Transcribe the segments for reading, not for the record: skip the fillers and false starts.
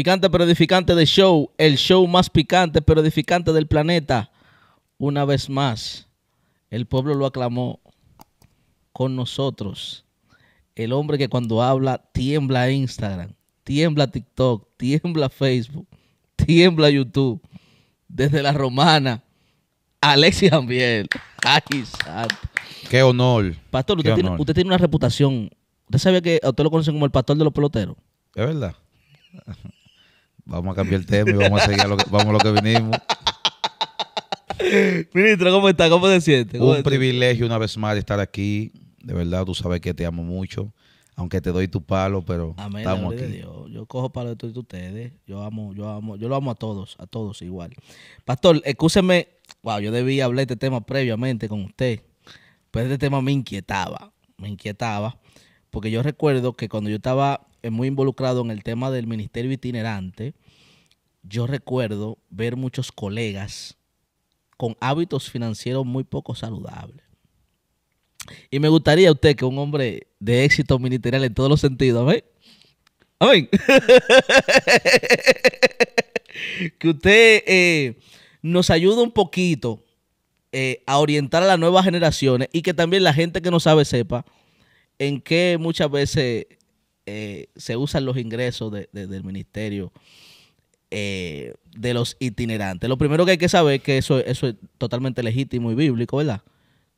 Picante pero edificante de show, el show más picante pero edificante del planeta. Una vez más, el pueblo lo aclamó con nosotros. El hombre que cuando habla tiembla Instagram, tiembla TikTok, tiembla Facebook, tiembla YouTube. Desde La Romana, Alexis Jambiel. ¡Ay, santo! ¡Qué honor! Pastor, usted, usted tiene una reputación. ¿Usted sabe que a usted lo conocen como el pastor de los peloteros? Es verdad. Vamos a cambiar el tema y vamos a seguir a lo que vinimos. Ministro, ¿cómo está? ¿Cómo se siente? Un privilegio una vez más de estar aquí. De verdad, tú sabes que te amo mucho. Aunque te doy tu palo, pero amén, estamos aquí. Dios. Yo cojo palo de todos ustedes. Yo lo amo a todos igual. Pastor, excúseme. Wow, yo debí hablar de este tema previamente con usted. Pero este tema me inquietaba, porque yo recuerdo que cuando yo estaba muy involucrado en el tema del ministerio itinerante, yo recuerdo ver muchos colegas con hábitos financieros muy poco saludables. Y me gustaría a usted, que un hombre de éxito ministerial en todos los sentidos, ¿amén? ¿Amén? Que usted nos ayude un poquito a orientar a las nuevas generaciones y que también la gente que no sabe sepa en qué muchas veces se usan los ingresos del ministerio de los itinerantes. Lo primero que hay que saber es que eso es totalmente legítimo y bíblico, ¿verdad?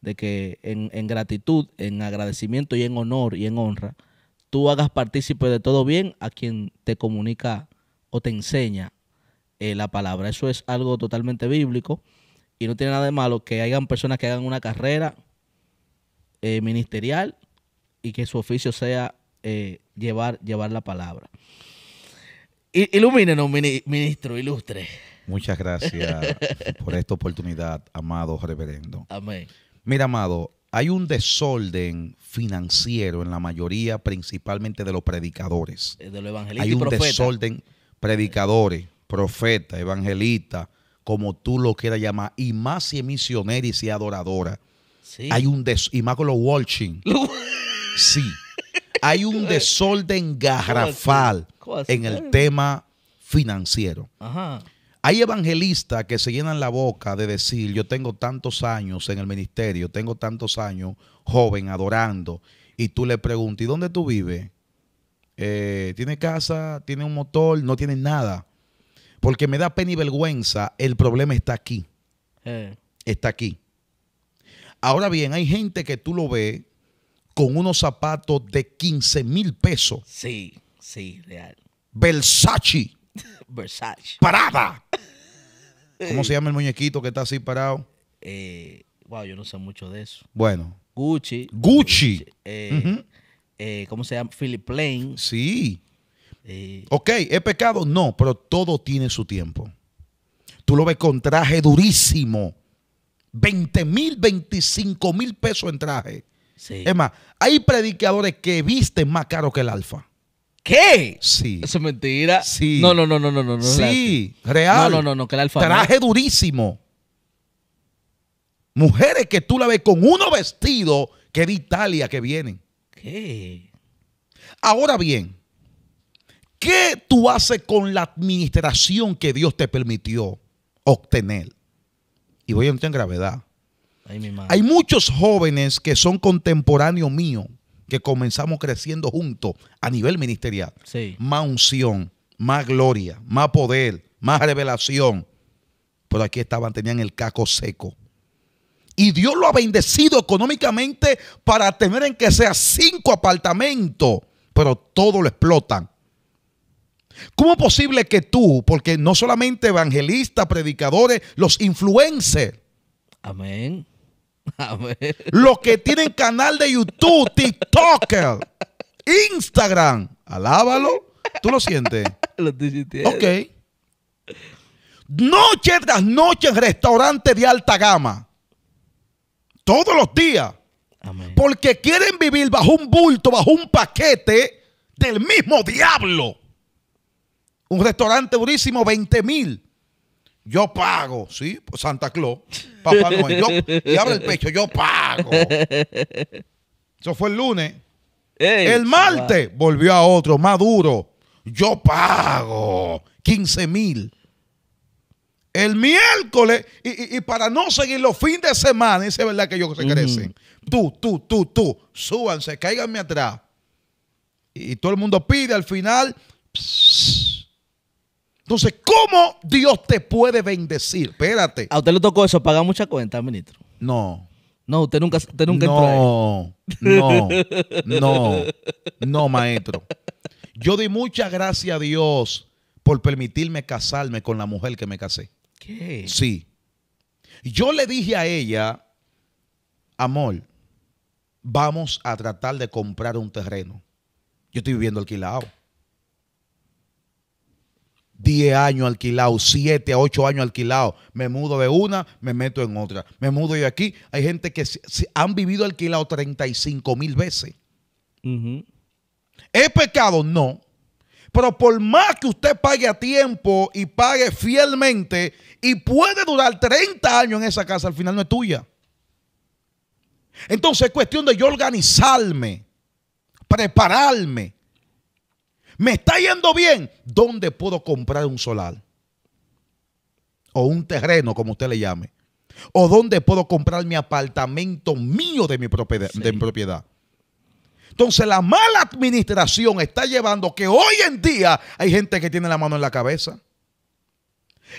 De que en gratitud, en agradecimiento y en honor y en honra, tú hagas partícipe de todo bien a quien te comunica o te enseña la palabra. Eso es algo totalmente bíblico y no tiene nada de malo que hayan personas que hagan una carrera ministerial y que su oficio sea llevar la palabra. Ilumínenos, ministro, ilustre. Muchas gracias por esta oportunidad, amado reverendo. Amén. Mira, amado, hay un desorden financiero en la mayoría, principalmente de los predicadores. De los evangelistas y profetas. Hay un desorden, predicadores, profetas, evangelistas, como tú lo quieras llamar, y más si es misionera y si es adoradora. Sí. Hay un desorden, y más con los watching. Sí. Hay un desorden garrafal en el tema financiero. Ajá. Hay evangelistas que se llenan la boca de decir, yo tengo tantos años en el ministerio, tengo tantos años joven, adorando. Y tú le preguntas, ¿y dónde tú vives? ¿Tiene casa? ¿Tiene un motor? No tiene nada. Porque me da pena y vergüenza, el problema está aquí. Está aquí. Ahora bien, hay gente que tú lo ves con unos zapatos de 15,000 pesos. Sí, sí, real. Versace. Versace. Parada. ¿Cómo se llama el muñequito que está así parado? Wow, yo no sé mucho de eso. Bueno. Gucci. Gucci. ¿Cómo se llama? Philip Plain. Sí. Ok, ¿es pecado? No, pero todo tiene su tiempo. Tú lo ves con traje durísimo. 20,000, 25,000 pesos en traje. Sí. Es más, hay predicadores que visten más caro que el alfa. ¿Qué? Sí. Eso es mentira. Sí. No. Sí, real. No, que el alfa. Traje durísimo. Mujeres que tú la ves con uno vestido que de Italia que vienen. ¿Qué? Ahora bien, ¿qué tú haces con la administración que Dios te permitió obtener? Y voy a entrar en gravedad. Ay, mi madre. Hay muchos jóvenes que son contemporáneos míos, que comenzamos creciendo juntos a nivel ministerial. Sí. Más unción, más gloria, más poder, más revelación. Pero aquí estaban, tenían el caco seco. Y Dios lo ha bendecido económicamente para tener en que sea 5 apartamentos, pero todo lo explotan. ¿Cómo es posible que tú, porque no solamente evangelistas, predicadores, los influencers. Amén. Los que tienen canal de YouTube, TikToker, Instagram, alábalo. ¿Tú lo sientes? Lo estoy sintiendo. Ok. Noche tras noche en restaurantes de alta gama. Todos los días. Amén. Porque quieren vivir bajo un bulto, bajo un paquete del mismo diablo. Un restaurante durísimo, 20,000. Yo pago, ¿sí? Santa Claus, Papá Noel, y abre el pecho, yo pago. Eso fue el lunes. Ey, el martes volvió a otro, más duro. yo pago 15,000. El miércoles, y para no seguir los fines de semana, es verdad que ellos se crecen. Tú, súbanse, cáiganme atrás. Y todo el mundo pide al final. Psss. Entonces, ¿cómo Dios te puede bendecir? Espérate. ¿A usted le tocó eso? ¿Pagar mucha cuenta, ministro? No. No, usted nunca no, entró ahí. No, maestro. Yo di muchas gracias a Dios por permitirme casarme con la mujer que me casé. ¿Qué? Sí. Yo le dije a ella, amor, vamos a tratar de comprar un terreno. Yo estoy viviendo alquilado. 10 años alquilado, 7 a 8 años alquilado. Me mudo de una, me meto en otra. Me mudo de aquí. Hay gente que se han vivido alquilado 35,000 veces. ¿Es pecado? No. Pero por más que usted pague a tiempo y pague fielmente y puede durar 30 años en esa casa, al final no es tuya. Entonces es cuestión de yo organizarme, prepararme. ¿Me está yendo bien? ¿Dónde puedo comprar un solar? O un terreno, como usted le llame. ¿O dónde puedo comprar mi apartamento mío de mi propiedad? Sí. De mi propiedad. Entonces la mala administración está llevando que hoy en día hay gente que tiene la mano en la cabeza.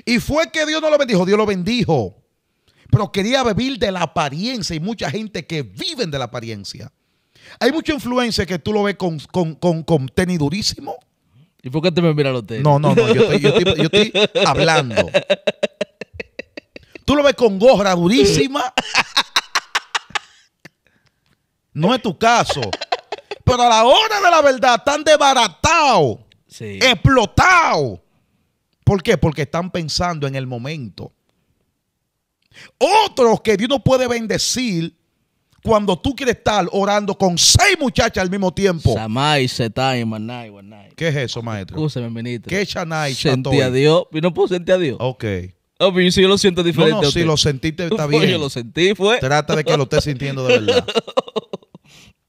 Y fue que Dios no lo bendijo, Dios lo bendijo. Pero quería vivir de la apariencia y mucha gente que viven de la apariencia. Hay mucha influencia que tú lo ves con tenis durísimo. ¿Y por qué te me miran los tenis? No, yo estoy hablando. Tú lo ves con gorra durísima. No es tu caso. Pero a la hora de la verdad están desbaratados, sí, explotados. ¿Por qué? Porque están pensando en el momento. Otros que Dios no puede bendecir cuando tú quieres estar orando con 6 muchachas al mismo tiempo. ¿Qué es eso, maestro? Escúchame, ministro. ¿Qué chanay? Sentí a Dios. Yo no puedo sentir a Dios. Ok. Oh, pero si yo lo siento diferente. No, si lo sentiste está bien. Yo lo sentí, fue. Trata de que lo estés sintiendo de verdad.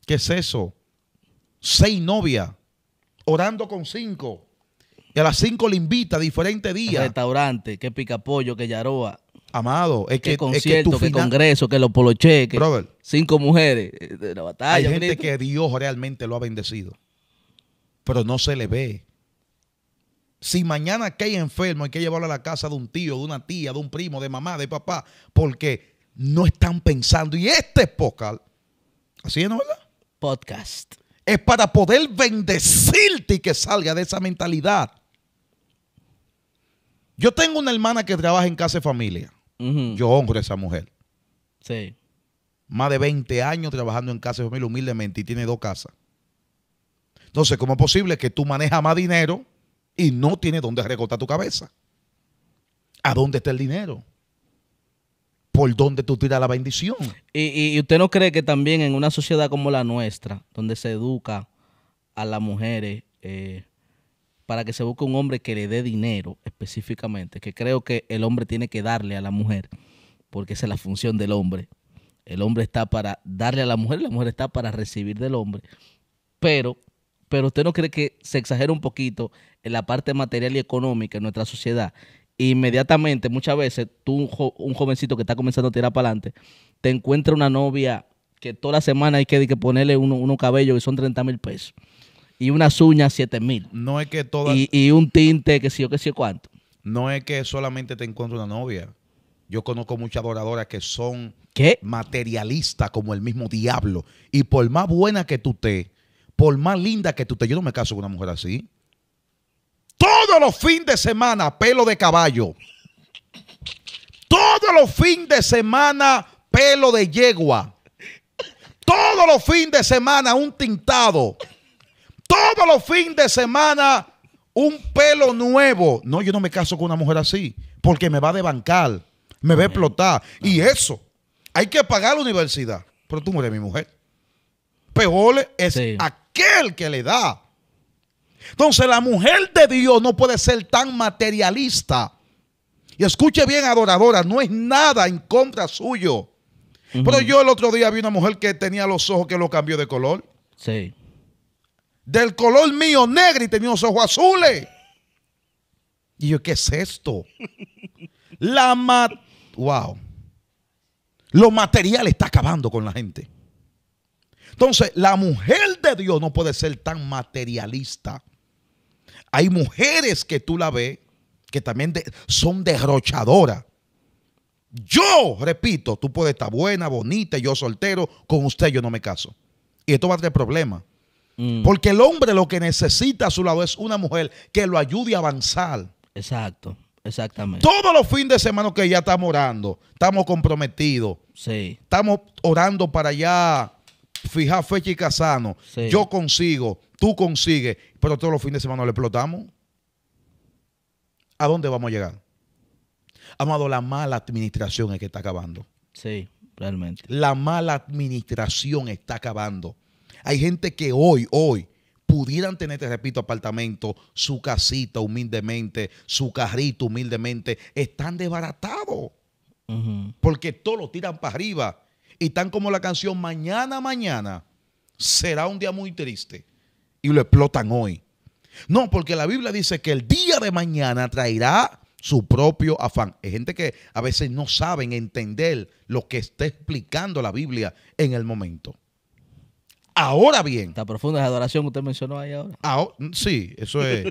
¿Qué es eso? 6 novias, orando con 5. Y a las 5 le invita a diferentes días. Restaurante, que pica pollo, que yaroa. Amado, es que concierto, es que congreso, que los poloche, que 5 mujeres de la batalla. Hay gente que Dios realmente lo ha bendecido, pero no se le ve. Si mañana cae enfermo, hay que llevarlo a la casa de un tío, de una tía, de un primo, de mamá, de papá, porque no están pensando. Y este podcast, ¿así es, no, verdad? Podcast. Es para poder bendecirte y que salga de esa mentalidad. Yo tengo una hermana que trabaja en casa de familia. Yo honro a esa mujer. Sí. Más de 20 años trabajando en casa de familia humildemente y tiene 2 casas. Entonces, ¿cómo es posible que tú manejas más dinero y no tienes dónde recortar tu cabeza? ¿A dónde está el dinero? ¿Por dónde tú tiras la bendición? ¿Y usted no cree que también en una sociedad como la nuestra, donde se educa a las mujeres para que se busque un hombre que le dé dinero específicamente, que creo que el hombre tiene que darle a la mujer, porque esa es la función del hombre? El hombre está para darle a la mujer, la mujer está para recibir del hombre, pero usted no cree que se exagera un poquito en la parte material y económica en nuestra sociedad? Inmediatamente, muchas veces, tú, un jovencito que está comenzando a tirar para adelante, te encuentra una novia que toda la semana hay que ponerle unos cabellos que son 30,000 pesos. Y unas uñas 7,000. No es que todas... Y un tinte que sí o que sí cuánto. No es que solamente te encuentre una novia. Yo conozco muchas adoradoras que son materialistas como el mismo diablo. Y por más buena que tú estés, por más linda que tú te... Yo no me caso con una mujer así. Todos los fines de semana, pelo de caballo. Todos los fines de semana, pelo de yegua. Todos los fines de semana, un tintado. Todos los fines de semana, un pelo nuevo. No, yo no me caso con una mujer así, porque me va a desbancar, me va a explotar. Y eso, hay que pagar la universidad. Pero tú no eres mi mujer. Peor es aquel que le da. Entonces la mujer de Dios no puede ser tan materialista. Y escuche bien, adoradora, no es nada en contra suyo. Pero yo el otro día vi una mujer que tenía los ojos que lo cambió de color. del color mío negro y tenía unos ojos azules. Y yo, ¿qué es esto? Wow. Lo material está acabando con la gente. Entonces, la mujer de Dios no puede ser tan materialista. Hay mujeres que tú la ves que también son derrochadoras. Yo, repito, tú puedes estar buena, bonita, yo soltero, con usted yo no me caso. Y esto va a tener problemas. Porque el hombre lo que necesita a su lado es una mujer que lo ayude a avanzar. Exacto, exactamente. Todos los fines de semana que ya estamos orando, estamos comprometidos. Sí. Estamos orando para allá, fijar fecha y casarnos. Sí. Yo consigo, tú consigues, pero todos los fines de semana lo explotamos. ¿A dónde vamos a llegar? Amado, la mala administración es que está acabando. Sí, realmente. La mala administración está acabando. Hay gente que hoy, pudieran tener, te repito, apartamento, su casita humildemente, su carrito humildemente, están desbaratados. Porque todo lo tiran para arriba. Y tan como la canción, mañana, mañana, será un día muy triste. Y lo explotan hoy. No, porque la Biblia dice que el día de mañana traerá su propio afán. Hay gente que a veces no saben entender lo que está explicando la Biblia en el momento. Ahora bien. Está profunda esa adoración que usted mencionó ahí ahora. Sí, eso es.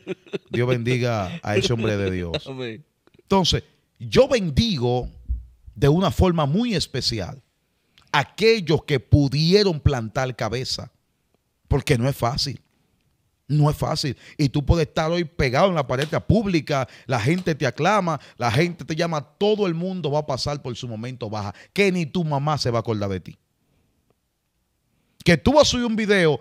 Dios bendiga a ese hombre de Dios. Entonces, yo bendigo de una forma muy especial a aquellos que pudieron plantar cabeza. Porque no es fácil. No es fácil. Y tú puedes estar hoy pegado en la pared pública, la gente te aclama, la gente te llama, todo el mundo va a pasar por su momento baja, que ni tu mamá se va a acordar de ti. Que tú vas a subir un video,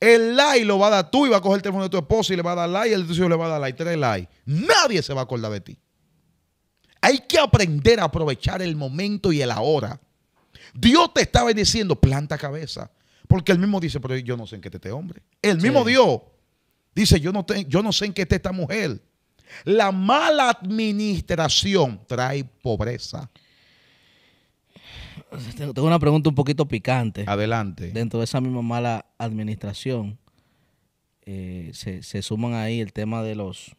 el like lo va a dar tú y va a coger el teléfono de tu esposa y le va a dar like, el tuyo le va a dar like, 3 likes. Nadie se va a acordar de ti. Hay que aprender a aprovechar el momento y el ahora. Dios te estaba diciendo, planta cabeza. Porque él mismo dice, pero yo no sé en qué está este hombre. El mismo Dios dice, yo no sé en qué está esta mujer. La mala administración trae pobreza. Tengo una pregunta un poquito picante. Adelante. Dentro de esa misma mala administración, se suman ahí el tema de los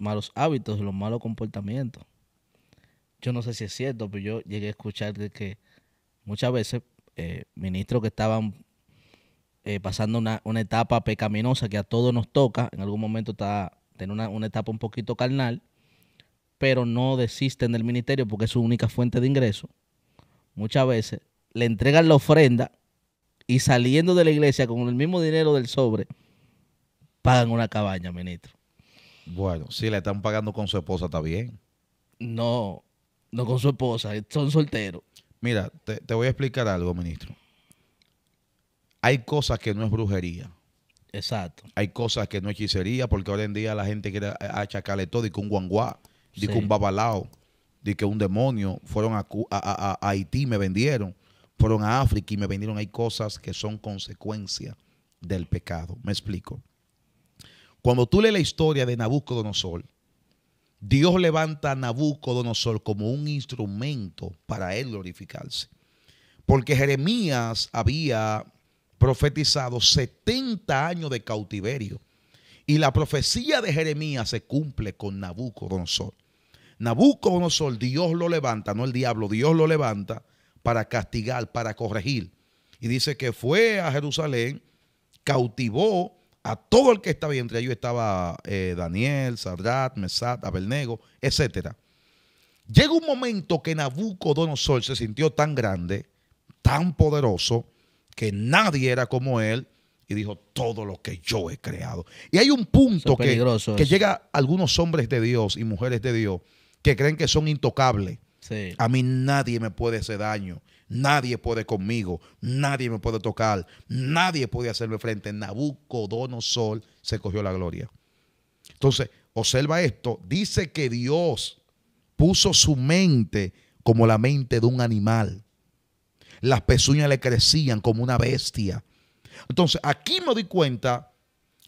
malos hábitos, de los malos comportamientos. Yo no sé si es cierto, pero yo llegué a escuchar de que muchas veces ministros que estaban pasando una etapa pecaminosa que a todos nos toca, en algún momento tener una etapa un poquito carnal, pero no desisten del ministerio porque es su única fuente de ingreso. Muchas veces le entregan la ofrenda y saliendo de la iglesia con el mismo dinero del sobre, pagan una cabaña, ministro. Bueno, si le están pagando con su esposa, está bien. No, no con su esposa, son solteros. Mira, te voy a explicar algo, ministro. Hay cosas que no es brujería. Exacto. Hay cosas que no es hechicería, porque hoy en día la gente quiere achacarle todo y con un guanguá, y con un babalao. De que un demonio, fueron a Haití, me vendieron, fueron a África y me vendieron. Hay cosas que son consecuencia del pecado. Me explico. Cuando tú lees la historia de Nabucodonosor, Dios levanta a Nabucodonosor como un instrumento para él glorificarse. Porque Jeremías había profetizado 70 años de cautiverio y la profecía de Jeremías se cumple con Nabucodonosor. Nabucodonosor, Dios lo levanta, no el diablo, Dios lo levanta para castigar, para corregir. Y dice que fue a Jerusalén, cautivó a todo el que estaba, y entre ellos estaba Daniel, Sadrac, Mesac, Abelnego, etc. Llega un momento que Nabucodonosor se sintió tan grande, tan poderoso, que nadie era como él, y dijo, todo lo que yo he creado. Y hay un punto que llega a algunos hombres de Dios y mujeres de Dios, que creen que son intocables. Sí. A mí nadie me puede hacer daño. Nadie puede conmigo. Nadie me puede tocar. Nadie puede hacerme frente. Nabucodonosor se cogió la gloria. Entonces, observa esto. Dice que Dios puso su mente como la mente de un animal. Las pezuñas le crecían como una bestia. Entonces, aquí me doy cuenta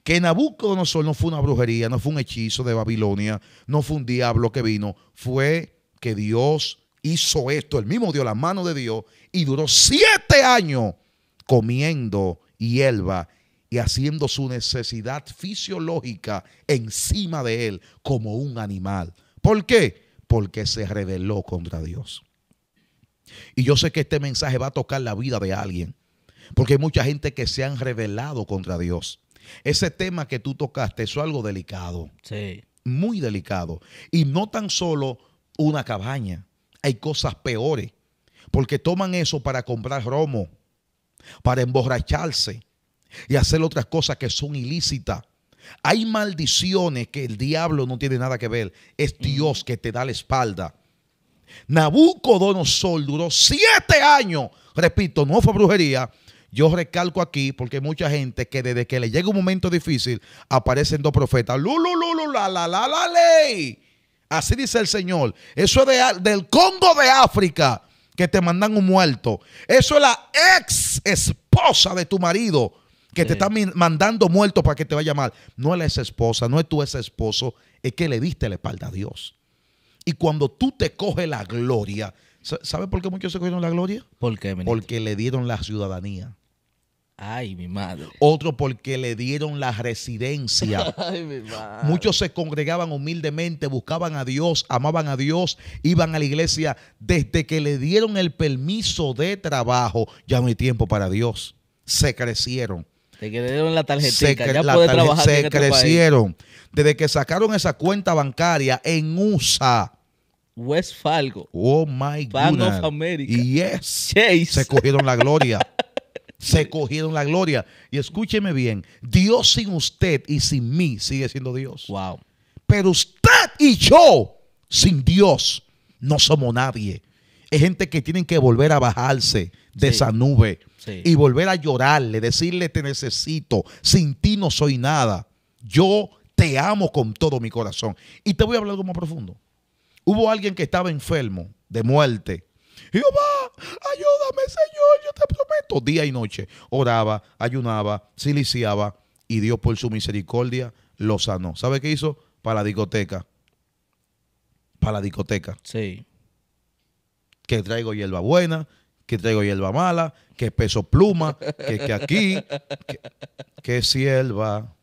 que Nabucodonosor no fue una brujería, no fue un hechizo de Babilonia, no fue un diablo que vino, fue que Dios hizo esto, el mismo dio la mano de Dios y duró 7 años comiendo hierba y haciendo su necesidad fisiológica encima de él como un animal. ¿Por qué? Porque se rebeló contra Dios. Y yo sé que este mensaje va a tocar la vida de alguien, porque hay mucha gente que se han rebelado contra Dios. Ese tema que tú tocaste, eso es algo delicado, sí, muy delicado. Y no tan solo una cabaña, hay cosas peores, porque toman eso para comprar romo, para emborracharse y hacer otras cosas que son ilícitas. Hay maldiciones que el diablo no tiene nada que ver, es Dios que te da la espalda. Nabucodonosor duró 7 años, repito, no fue brujería. Yo recalco aquí porque hay mucha gente que desde que le llega un momento difícil aparecen 2 profetas. La ley. Así dice el Señor. Eso es del Congo de África, que te mandan un muerto. Eso es la ex esposa de tu marido que te está mandando muerto para que te vaya mal. No es la ex esposa, no es tu ex esposo, es que le diste la espalda a Dios. Y cuando tú te coges la gloria, ¿sabes por qué muchos se cogieron la gloria? ¿Por qué, ministro? Porque le dieron la ciudadanía. Ay, mi madre. Otro porque le dieron la residencia. Ay, mi madre. Muchos se congregaban humildemente, buscaban a Dios, amaban a Dios, iban a la iglesia. Desde que le dieron el permiso de trabajo, ya no hay tiempo para Dios. Se crecieron. Desde que le dieron la tarjetita, ya puede trabajar, se crecieron. Desde que sacaron esa cuenta bancaria en USA, Wells Fargo, oh my God, Bank of America, yes, Chase, se cogieron la gloria. Se cogieron la gloria. Y escúcheme bien, Dios sin usted y sin mí sigue siendo Dios. Wow. Pero usted y yo sin Dios no somos nadie. Hay gente que tienen que volver a bajarse de esa nube y volver a llorarle, decirle te necesito, sin ti no soy nada, yo te amo con todo mi corazón. Y te voy a hablar algo más profundo. Hubo alguien que estaba enfermo de muerte. Jehová, ayúdame, Señor, yo te prometo. Día y noche oraba, ayunaba, siliciaba, y Dios por su misericordia lo sanó. ¿Sabe qué hizo? Para la discoteca. Para la discoteca. Sí. Que traigo hierba buena, que traigo hierba mala, que peso pluma, que aquí, que sierva,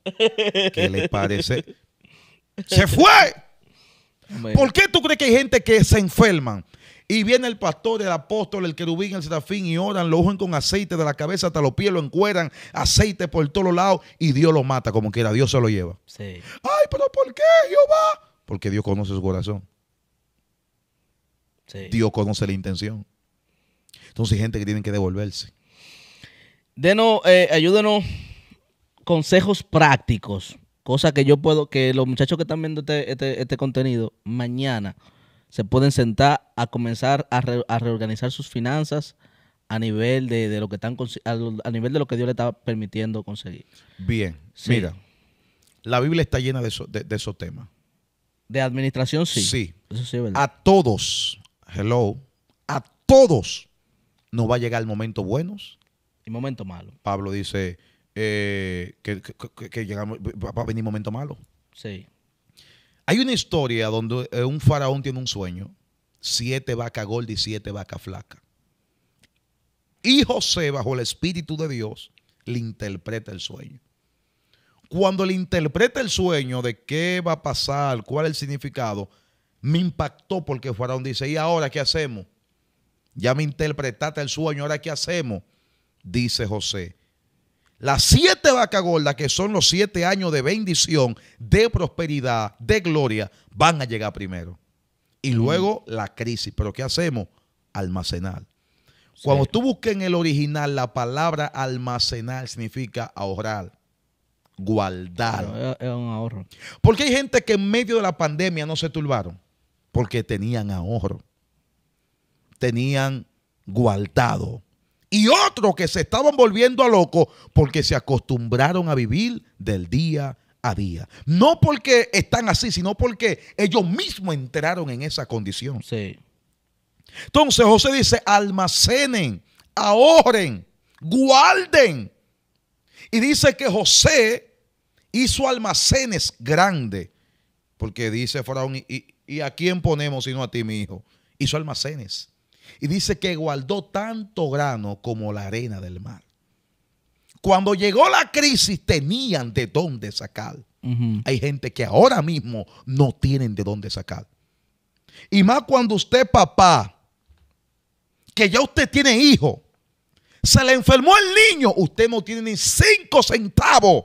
que le parece. ¡Se fue! ¿Por qué tú crees que hay gente que se enferman? Y viene el pastor, el apóstol, el querubín, el serafín y oran, lo ungen con aceite de la cabeza hasta los pies, lo encueran, aceite por todos lados y Dios lo mata como quiera, Dios se lo lleva. Sí. Ay, pero ¿por qué, Jehová? Porque Dios conoce su corazón. Sí. Dios conoce la intención. Entonces hay gente que tiene que devolverse. Denos, ayúdenos consejos prácticos. Cosa que yo puedo, que los muchachos que están viendo este contenido, mañana se pueden sentar a comenzar a reorganizar sus finanzas a nivel de lo que están a nivel de lo que Dios le está permitiendo conseguir. Bien, mira, la Biblia está llena de esos temas. ¿De administración? Sí. Sí. Eso sí es verdad. A todos, a todos nos va a llegar momentos buenos y momentos malos. Pablo dice... que llegamos, va a venir momento malo. Sí. Hay una historia donde un faraón tiene un sueño: 7 vacas gordas y 7 vacas flacas. Y José, bajo el Espíritu de Dios, le interpreta el sueño. Cuando le interpreta el sueño de qué va a pasar, cuál es el significado, me impactó porque el faraón dice: ¿y ahora qué hacemos? Ya me interpretaste el sueño, ¿ahora qué hacemos? Dice José: las 7 vacas gordas, que son los 7 años de bendición, de prosperidad, de gloria, van a llegar primero. Y luego la crisis. ¿Pero qué hacemos? Almacenar. Sí. Cuando tú busques en el original, la palabra almacenar significa ahorrar, guardar. Es un ahorro. Porque hay gente que en medio de la pandemia no se turbaron, porque tenían ahorro, tenían guardado. Y otros que se estaban volviendo a locos porque se acostumbraron a vivir del día a día. No porque están así, sino porque ellos mismos entraron en esa condición. Sí. Entonces José dice: almacenen, ahorren, guarden. Y dice que José hizo almacenes grandes. Porque dice Faraón: ¿y a quién ponemos sino a ti, mi hijo? Hizo almacenes. Y dice que guardó tanto grano como la arena del mar. Cuando llegó la crisis tenían de dónde sacar. Hay gente que ahora mismo no tienen de dónde sacar. Y más cuando usted, papá, que ya usted tiene hijo, se le enfermó el niño, usted no tiene ni 5 centavos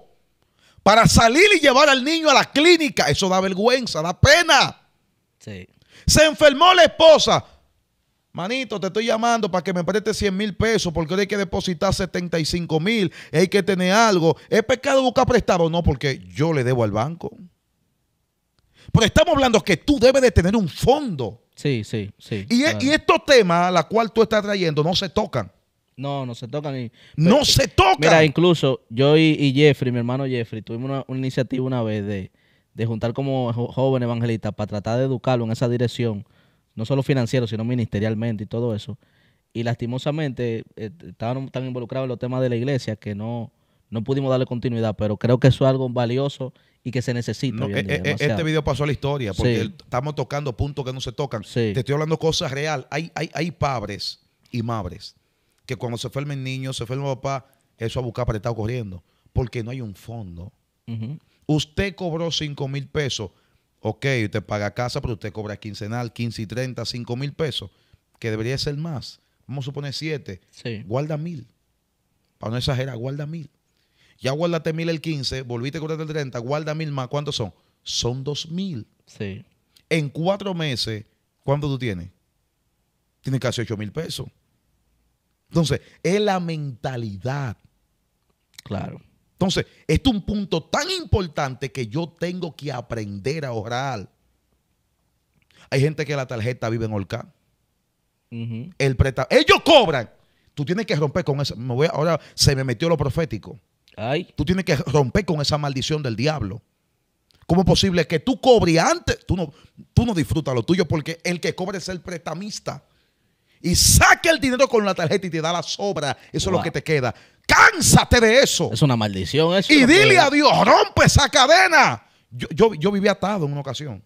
para salir y llevar al niño a la clínica. Eso da vergüenza, da pena. Sí. Se enfermó la esposa. Manito, te estoy llamando para que me prestes 100.000 pesos porque hay que depositar 75.000. Hay que tener algo. ¿Es pecado buscar prestado? No, porque yo le debo al banco. Pero estamos hablando que tú debes de tener un fondo. Sí, sí, sí. Y, claro, y estos temas a los cuales tú estás trayendo no se tocan. No, no se tocan. Y, pero, no se tocan. Mira, incluso yo y Jeffrey, mi hermano Jeffrey, tuvimos una iniciativa una vez de juntar como jóvenes evangelistas para tratar de educarlo en esa dirección. No solo financiero, sino ministerialmente y todo eso. Y lastimosamente estaban tan involucrados en los temas de la iglesia que no pudimos darle continuidad, pero creo que eso es algo valioso y que se necesita. No, hoy en día, este video pasó a la historia porque sí, estamos tocando puntos que no se tocan. Sí. Te estoy hablando cosas reales. Hay padres y madres que cuando se enferma el niño, se enferma el papá, eso a buscar para estar corriendo porque no hay un fondo. Usted cobró 5.000 pesos. Ok, usted paga casa, pero usted cobra quincenal, 15 y 30, 5.000 pesos, que debería ser más. Vamos a suponer 7. Sí. Guarda 1.000. Para no exagerar, guarda 1.000. Ya guardaste 1.000 el 15, volviste a cobrar el 30, guarda 1.000 más. ¿Cuántos son? Son 2.000. Sí. En 4 meses, ¿cuánto tú tienes? Tienes casi 8.000 pesos. Entonces, es la mentalidad. Claro. Entonces, este es un punto tan importante que yo tengo que aprender a ahorrar. Hay gente que la tarjeta vive en Holcá. Ellos cobran. Tú tienes que romper con eso. Ahora se me metió lo profético. Ay. Tú tienes que romper con esa maldición del diablo. ¿Cómo es posible que tú cobres antes? Tú no disfrutas lo tuyo porque el que cobra es el prestamista. Y saque el dinero con la tarjeta y te da la sobra. Eso es lo que te queda. ¡Cánsate de eso! Es una maldición eso. Y dile a Dios, rompe esa cadena. Yo viví atado en una ocasión.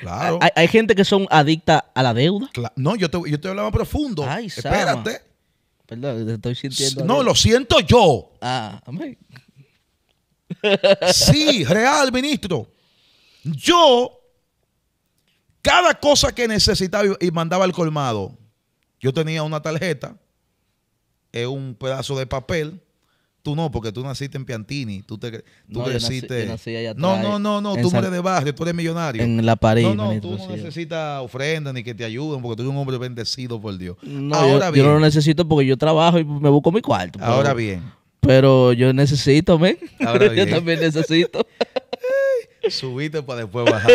Claro. Hay gente que son adictas a la deuda. No, yo te hablaba profundo. Ay, espérate. Sama. Perdón, te estoy sintiendo. No, lo siento yo. Ah, amén. Sí, real, ministro. Yo, cada cosa que necesitaba y mandaba al colmado, yo tenía una tarjeta, un pedazo de papel. Tú no, porque tú naciste en Piantini. No, tú eres de barrio, tú eres millonario. En la París. Tú no necesitas ofrendas ni que te ayuden porque tú eres un hombre bendecido por Dios. No, ahora bien, yo no lo necesito porque yo trabajo y me busco mi cuarto. Pero, ahora bien. Pero yo necesito, ¿me? Yo también necesito. Subiste para después bajar.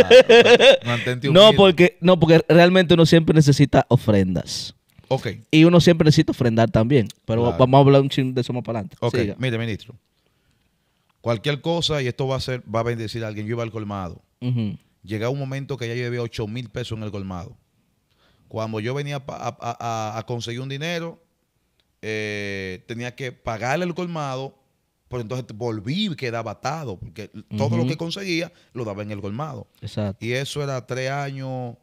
Mantente humilde. No, porque realmente uno siempre necesita ofrendas. Ok. Y uno siempre necesita ofrendar también. Pero claro, vamos a hablar un chin de eso más para adelante. Ok, siga. Mire, ministro. Cualquier cosa, y esto va a bendecir a alguien. Yo iba al colmado. Llegaba un momento que ya llevé 8.000 pesos en el colmado. Cuando yo venía a conseguir un dinero, tenía que pagarle el colmado, pero entonces volví y quedaba atado, porque todo lo que conseguía lo daba en el colmado. Exacto. Y eso era 3 años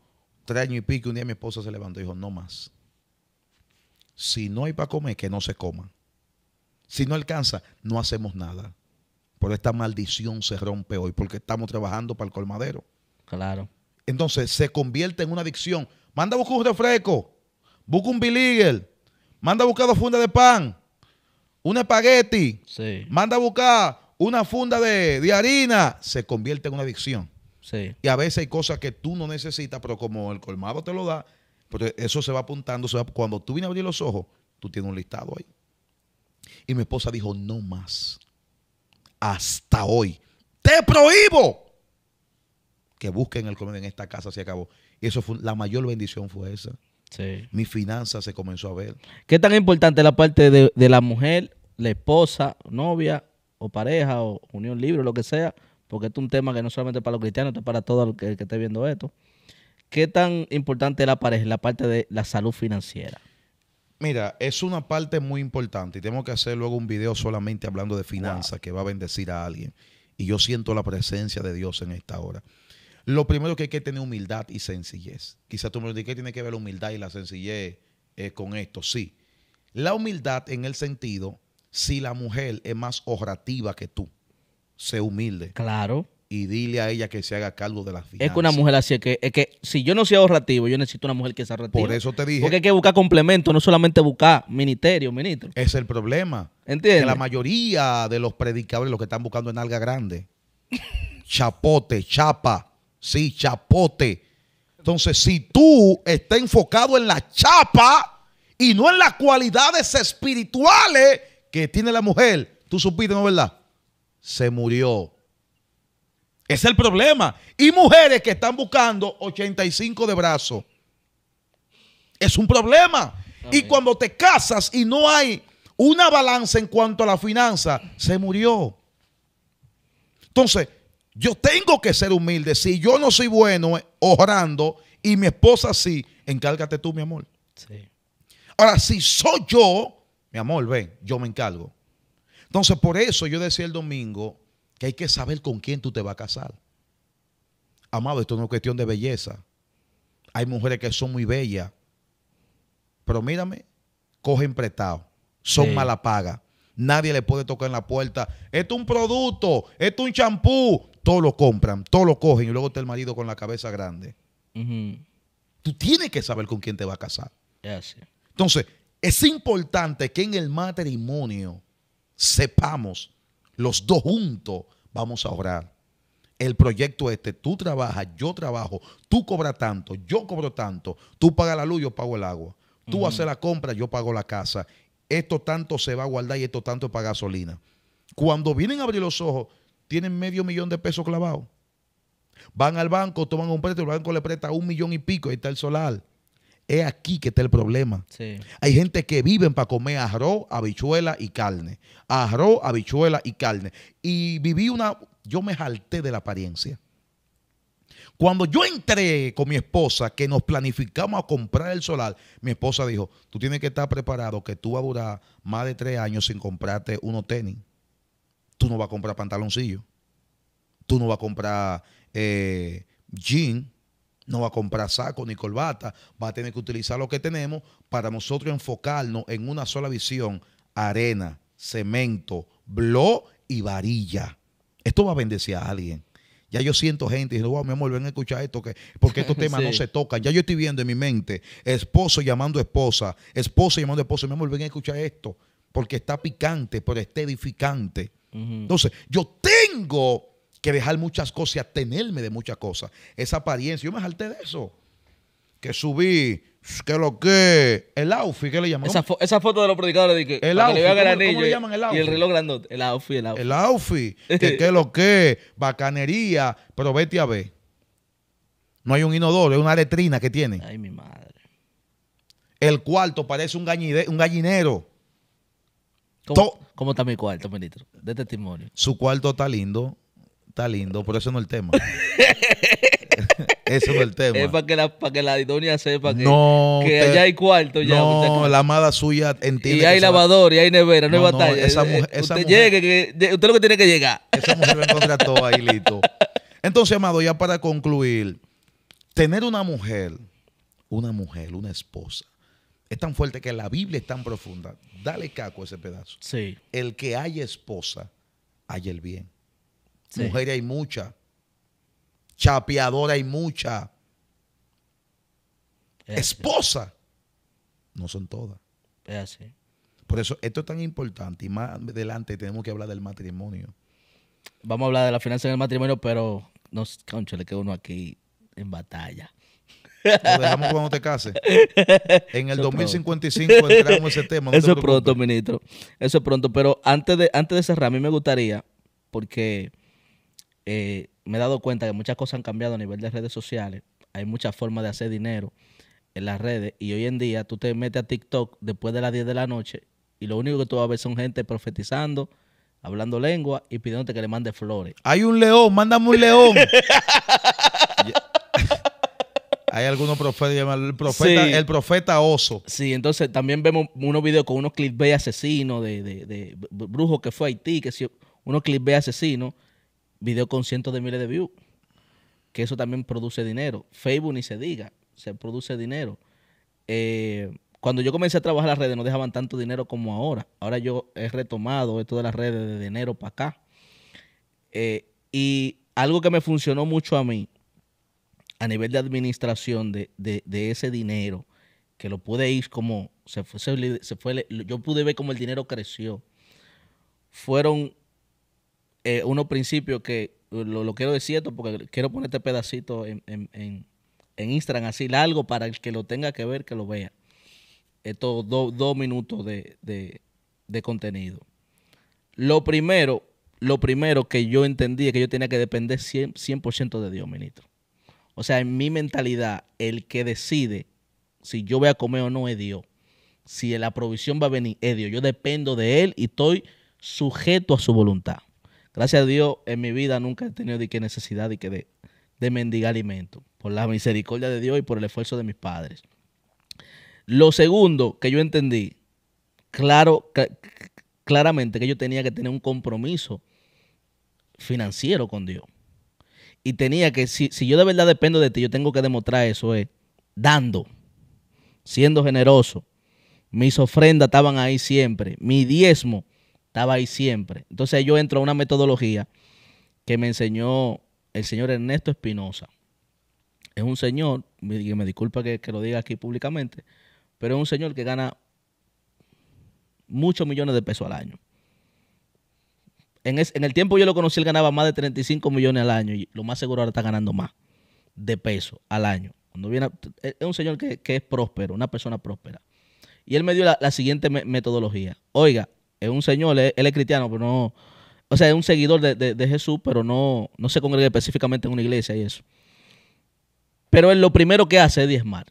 y pico. Un día mi esposa se levantó y dijo, no más. Si no hay para comer, que no se coma. Si no alcanza, no hacemos nada. Pero esta maldición se rompe hoy porque estamos trabajando para el colmadero. Claro. Entonces se convierte en una adicción. Manda a buscar un refresco, busca un Beleaguer, manda a buscar 2 fundas de pan, un espagueti, sí, manda a buscar una funda de harina. Se convierte en una adicción. Sí. Y a veces hay cosas que tú no necesitas, pero como el colmado te lo da, pero eso se va apuntando. Cuando tú vienes a abrir los ojos, tú tienes un listado ahí. Y mi esposa dijo, no más. Hasta hoy. Te prohíbo que busquen el colmado en esta casa. Se acabó. Y eso fue la mayor bendición, fue esa. Sí. Mi finanza se comenzó a ver. ¿Qué tan importante la parte de la mujer, la esposa, novia o pareja o unión libre, lo que sea? Porque esto es un tema que no solamente es para los cristianos, esto es para todo el que esté viendo esto. ¿Qué tan importante es la pareja, la parte de la salud financiera? Mira, es una parte muy importante y tenemos que hacer luego un video solamente hablando de finanzas que va a bendecir a alguien. Y yo siento la presencia de Dios en esta hora. Lo primero que hay que tener humildad y sencillez. Quizás tú me lo digas, ¿qué tiene que ver la humildad y la sencillez con esto? Sí. La humildad en el sentido Si la mujer es más ahorrativa que tú, sé humilde. Claro. Y dile a ella que se haga cargo de las finanzas. Es que una mujer así, es que si yo no soy ahorrativo, yo necesito una mujer que sea ahorrativa. Por eso te dije. Porque hay que buscar complementos, no solamente buscar ministerio, ministro. Es el problema. ¿Entiendes? Que la mayoría de los predicadores, los que están buscando en alga grande, chapote, chapa, sí, chapote. Entonces, si tú estás enfocado en la chapa y no en las cualidades espirituales que tiene la mujer, tú supiste, ¿no, verdad? Se murió. Es el problema. Y mujeres que están buscando 85 de brazo. Es un problema. Y cuando te casas y no hay una balanza en cuanto a la finanza, se murió. Entonces, yo tengo que ser humilde. Si yo no soy bueno orando y mi esposa sí, encárgate tú, mi amor. Sí. Ahora, si soy yo, mi amor, ven, yo me encargo. Entonces, por eso yo decía el domingo que hay que saber con quién tú te vas a casar. Amado, esto no es cuestión de belleza. Hay mujeres que son muy bellas, pero mírame, cogen prestado, son mala paga. Nadie le puede tocar en la puerta. Esto es un producto, esto es un champú. Todos lo compran, todos lo cogen y luego está el marido con la cabeza grande. Tú tienes que saber con quién te vas a casar. Entonces, es importante que en el matrimonio sepamos los dos juntos vamos a orar. El proyecto este, tú trabajas, yo trabajo, tú cobras tanto, yo cobro tanto, tú pagas la luz, yo pago el agua, tú haces la compra, yo pago la casa, esto tanto se va a guardar y esto tanto es para gasolina. Cuando vienen a abrir los ojos, tienen $500,000 clavados. Van al banco, toman un préstamo, el banco le presta $1,000,000 y pico, ahí está el solar. Es aquí que está el problema. Sí. Hay gente que viven para comer arroz, habichuela y carne. Arroz, habichuela y carne. Y viví una... Yo me jalté de la apariencia. Cuando yo entré con mi esposa, que nos planificamos a comprar el solar, mi esposa dijo, tú tienes que estar preparado que tú vas a durar más de 3 años sin comprarte unos tenis. Tú no vas a comprar pantaloncillos. Tú no vas a comprar jeans. No va a comprar saco ni corbata, va a tener que utilizar lo que tenemos para nosotros enfocarnos en una sola visión: arena, cemento, blo y varilla. Esto va a bendecir a alguien. Ya yo siento gente diciendo, wow, mi amor, ven a escuchar esto, que porque estos temas no se tocan. Ya yo estoy viendo en mi mente esposo llamando esposa, esposo llamando esposo. Mi amor, ven a escuchar esto, porque está picante, pero está edificante. Entonces, yo tengo que dejar muchas cosas y atenerme de muchas cosas. Esa apariencia, yo me salté de eso. Que subí, que lo que, el outfit, ¿qué le llaman? Esa foto de los predicadores, de que el outfit, ¿cómo le llaman el outfit? Y el reloj grandote, el outfit, el outfit. El outfit, que lo que, bacanería, pero vete a ver. No hay un inodoro, es una letrina que tiene. Ay, mi madre. El cuarto parece un gallinero. ¿Cómo está mi cuarto, ministro? De testimonio. Su cuarto está lindo. Está lindo, pero ese no es el tema. Ese no es el tema. Es para que la idonia sepa que, no, que allá hay cuarto. Ya, no, la amada suya entiende. Y hay lavador, y hay nevera, no hay batalla. Esa mujer, usted lo que tiene que llegar. Esa mujer lo encuentra todo ahí, listo. Entonces, amado, ya para concluir, tener una esposa, es tan fuerte que la Biblia es tan profunda. Dale caco a ese pedazo. Sí. El que haya esposa, haya el bien. Sí. Mujeres hay muchas, chapeadora hay muchas, esposa no son todas. Es así. Por eso esto es tan importante y más adelante tenemos que hablar del matrimonio. Vamos a hablar de la finanza en el matrimonio, pero no, conchale, que uno aquí en batalla. Lo dejamos cuando te cases. En el 2055 entramos ese tema. No, eso es pronto, ministro. Eso es pronto, pero antes de cerrar, a mí me gustaría, porque me he dado cuenta que muchas cosas han cambiado a nivel de redes sociales. Hay muchas formas de hacer dinero en las redes. Y hoy en día tú te metes a TikTok después de las 10 de la noche y lo único que tú vas a ver son gente profetizando, hablando lengua y pidiéndote que le mande flores. Hay un león, mándame un león. Hay algunos profetas llamados el profeta oso. Sí, entonces también vemos unos videos con unos clickbait asesinos de brujos que fue a Haití, que si unos clickbait asesinos. Video con cientos de miles de views, que eso también produce dinero. Facebook ni se diga, se produce dinero. Cuando yo comencé a trabajar las redes no dejaban tanto dinero como ahora. Ahora yo he retomado esto de las redes desde enero para acá. Y algo que me funcionó mucho a mí, a nivel de administración de ese dinero, que lo pude ir como, yo pude ver cómo el dinero creció. Fueron unos principios que, lo quiero decir esto porque quiero poner este pedacito en Instagram, así largo, para el que lo tenga que ver, que lo vea. Estos dos minutos de contenido. Lo primero que yo entendí es que yo tenía que depender 100% de Dios, ministro. O sea, en mi mentalidad, el que decide si yo voy a comer o no es Dios. Si la provisión va a venir es Dios. Yo dependo de Él y estoy sujeto a su voluntad. Gracias a Dios, en mi vida nunca he tenido necesidad de mendigar alimento. Por la misericordia de Dios y por el esfuerzo de mis padres. Lo segundo que yo entendí, claramente que yo tenía que tener un compromiso financiero con Dios. Y tenía que, si yo de verdad dependo de ti, yo tengo que demostrar eso, dando, siendo generoso. Mis ofrendas estaban ahí siempre. Mi diezmo estaba ahí siempre. Entonces yo entro a una metodología que me enseñó el señor Ernesto Espinosa. Es un señor, me disculpa que lo diga aquí públicamente, pero es un señor que gana muchos millones de pesos al año. En el tiempo yo lo conocí, él ganaba más de 35 millones al año y lo más seguro ahora está ganando más de pesos al año. Cuando viene, es un señor que es próspero, una persona próspera. Y él me dio la siguiente metodología. Oiga, es un señor, él es cristiano, pero no... O sea, es un seguidor de Jesús, pero no se congrega específicamente en una iglesia y eso. Pero él lo primero que hace es diezmar.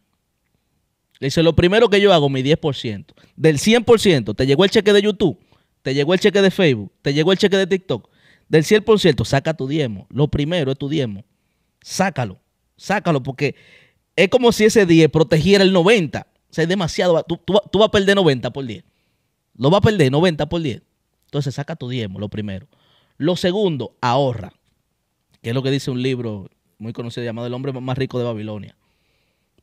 Le dice, lo primero que yo hago, mi 10%. Del 100%, te llegó el cheque de YouTube, te llegó el cheque de Facebook, te llegó el cheque de TikTok. Del 100%, saca tu diezmo. Lo primero es tu diezmo. Sácalo, porque es como si ese 10 protegiera el 90. O sea, es demasiado. Tú vas a perder 90 por 10. Lo vas a perder 90 por 10. Entonces, saca tu diezmo, lo primero. Lo segundo, ahorra. Que es lo que dice un libro muy conocido llamado El Hombre Más Rico de Babilonia.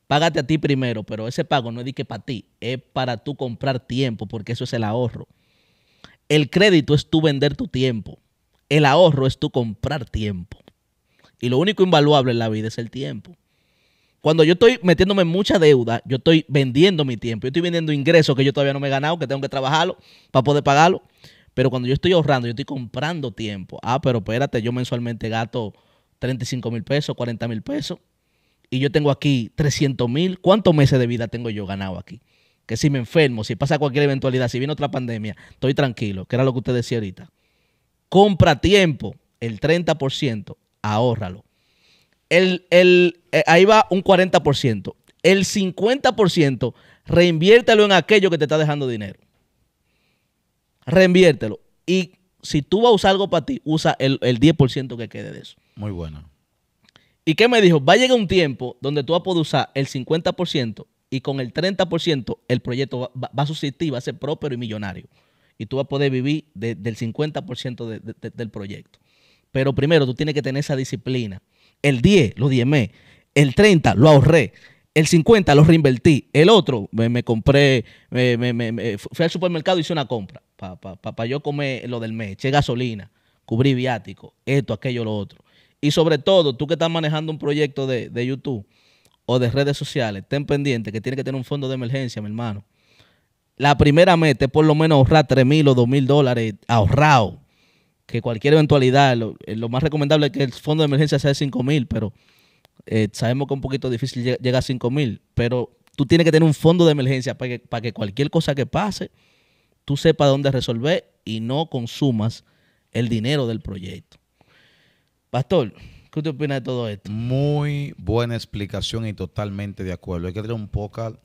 Págate a ti primero, pero ese pago no es de que para ti, es para tú comprar tiempo, porque eso es el ahorro. El crédito es tú vender tu tiempo. El ahorro es tú comprar tiempo. Y lo único invaluable en la vida es el tiempo. Cuando yo estoy metiéndome en mucha deuda, yo estoy vendiendo mi tiempo. Yo estoy vendiendo ingresos que yo todavía no me he ganado, que tengo que trabajarlo para poder pagarlo. Pero cuando yo estoy ahorrando, yo estoy comprando tiempo. Ah, pero espérate, yo mensualmente gasto 35 mil pesos, 40 mil pesos, y yo tengo aquí 300 mil. ¿Cuántos meses de vida tengo yo ganado aquí? Que si me enfermo, si pasa cualquier eventualidad, si viene otra pandemia, estoy tranquilo, que era lo que usted decía ahorita. Compra tiempo, el 30%, ahórralo. Ahí va un 40%. El 50% reinviértelo en aquello que te está dejando dinero. Reinviértelo. Y si tú vas a usar algo para ti, usa el 10% que quede de eso. Muy bueno. ¿Y qué me dijo? Va a llegar un tiempo donde tú vas a poder usar el 50% y con el 30% el proyecto va a subsistir, va a ser próspero y millonario. Y tú vas a poder vivir del 50% del proyecto. Pero primero tú tienes que tener esa disciplina. El 10 lo diezmé, el 30 lo ahorré, el 50 lo reinvertí, el otro me compré, fui al supermercado y hice una compra para yo comer lo del mes, eché gasolina, cubrí viático, esto, aquello, lo otro. Y sobre todo, tú que estás manejando un proyecto de YouTube o de redes sociales, ten pendiente que tienes que tener un fondo de emergencia, mi hermano. La primera meta es por lo menos ahorrar $3,000 o $2,000 ahorrado. Que cualquier eventualidad, lo más recomendable es que el fondo de emergencia sea de $5,000, pero sabemos que es un poquito difícil llegar a $5,000. Pero tú tienes que tener un fondo de emergencia para que cualquier cosa que pase, tú sepas dónde resolver y no consumas el dinero del proyecto. Pastor, ¿qué usted opina de todo esto? Muy buena explicación y totalmente de acuerdo. Hay que tener un poco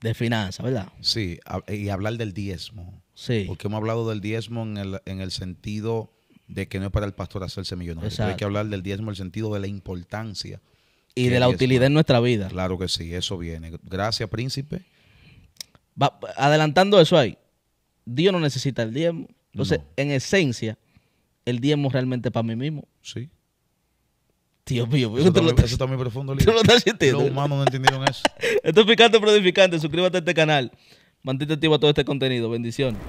de finanzas, ¿verdad? Sí, y hablar del diezmo. Sí. Porque hemos hablado del diezmo en el sentido de que no es para el pastor hacerse millonario. Exacto. Hay que hablar del diezmo en el sentido de la importancia. Y de la utilidad en nuestra vida. Claro que sí, eso viene. Gracias, príncipe. Adelantando eso ahí, Dios no necesita el diezmo. Entonces, en esencia, el diezmo realmente es para mí mismo. Sí. Dios mío, eso está muy profundo. ¿Tú lo estás sintiendo? Los humanos no entendieron eso. Esto es picante pero edificante. Suscríbete a este canal. Mantente activo a todo este contenido. Bendiciones.